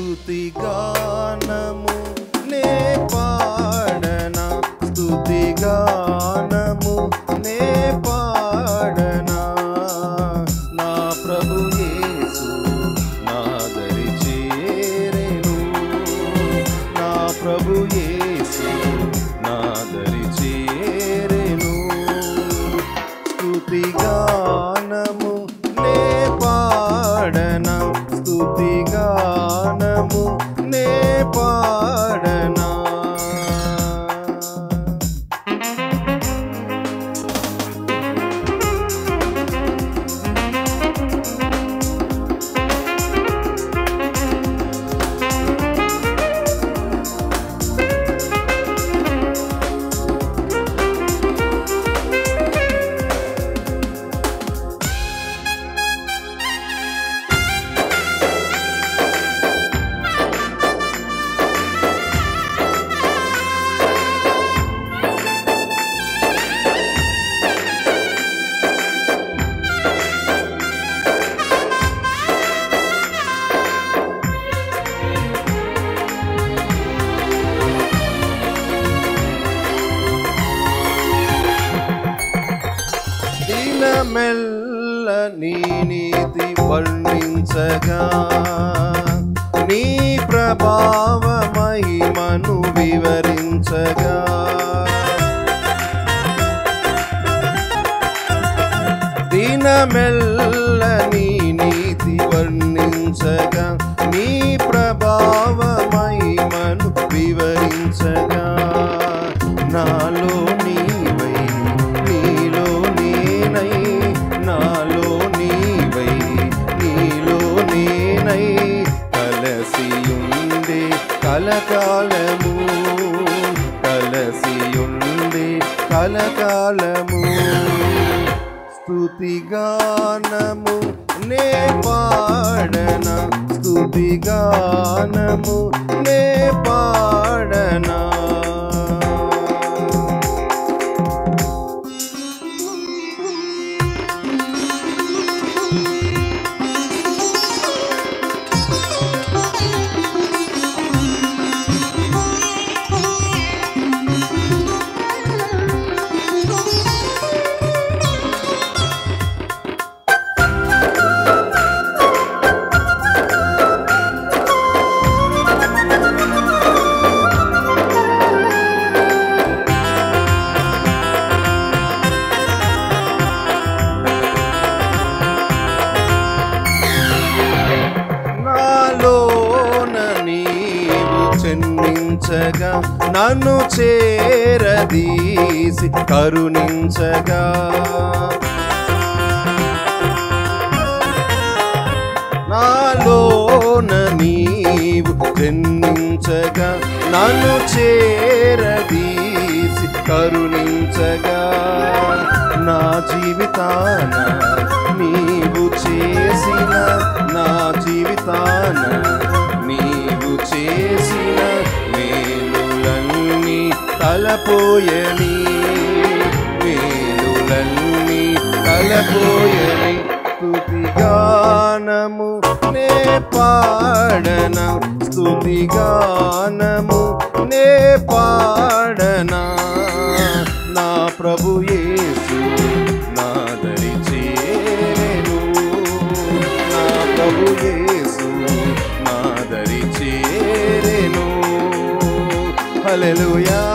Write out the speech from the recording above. स्तुतिगानमु ने पाडना स्तुतिगानमु ने पाडना ना प्रभु येसु ना दरिचेरेनु ना प्रभु येसु ना दरिचेरेनु स्तुतिगानमु ने पाडना स्तुतिगानमु ने पाडना मेल्ल नी नीति वर्णिंचगा नी प्रभाव महिमनु विवरिंचगा दिनमेल्ल नी नीति वर्णिंचगा नी प्रभाव महिमनु विवरिंचगा नालो కలకాలము కలసియుండి కలకాలము స్తుతిగానము నే పాడనా స్తుతిగానము నే పాడనా చెన్నించగా నన్ను చేరదీసి కరుణించగా నాలోన నీవు చెన్నించగా నన్ను చేరదీసి కరుణించగా నా జీవితాన నీవు చేసిన నా జీవితాన నీవు చేసిన మేలులన్నీ తలపోయని మేలులన్నీ తలపోయని స్తుతిగానము నే పాడనా స్తుతిగానము నే పాడనా నా ప్రభు యేసు నా దరిచేరెను నా ప్రభు యేసు నా దరిచేరెను Hallelujah.